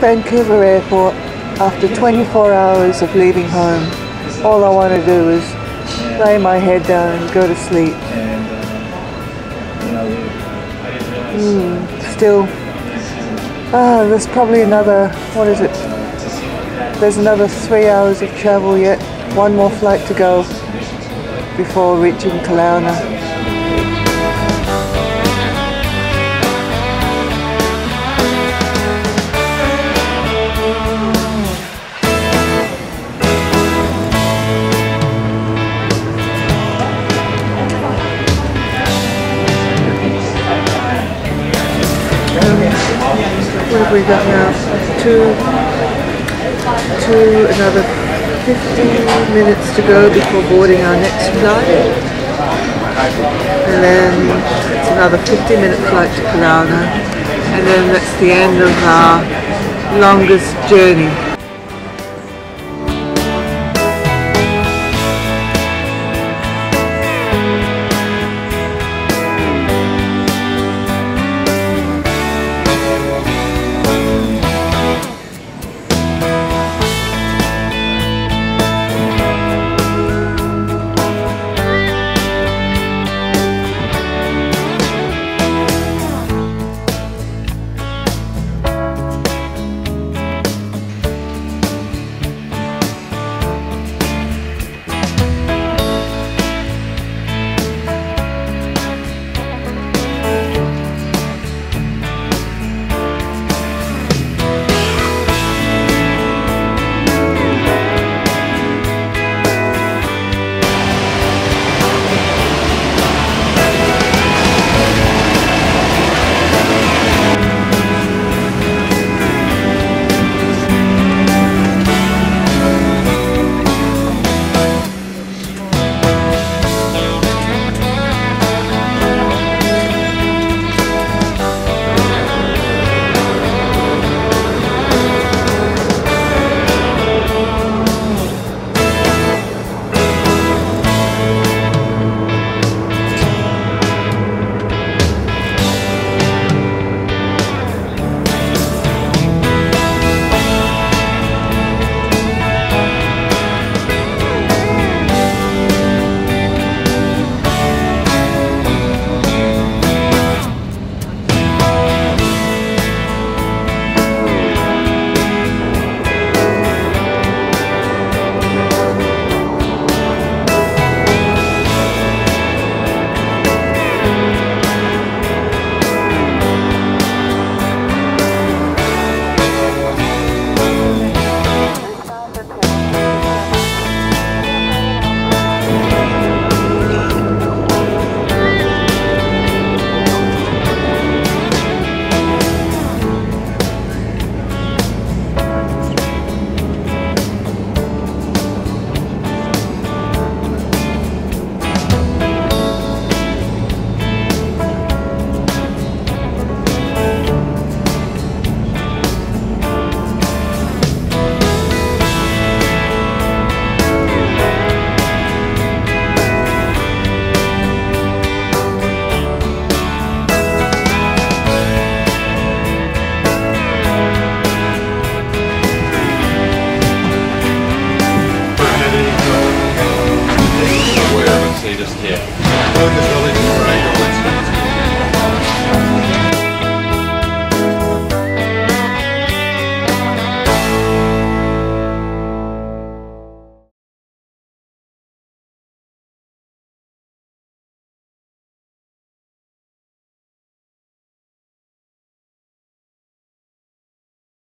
Vancouver airport after 24 hours of leaving home. All I want to do is lay my head down and go to sleep. Still, there's probably another, there's another 3 hours of travel yet, one more flight to go before reaching Kelowna. What have we got now? Another 15 minutes to go before boarding our next flight. And then it's another 50-minute flight to Kelowna. And then that's the end of our longest journey.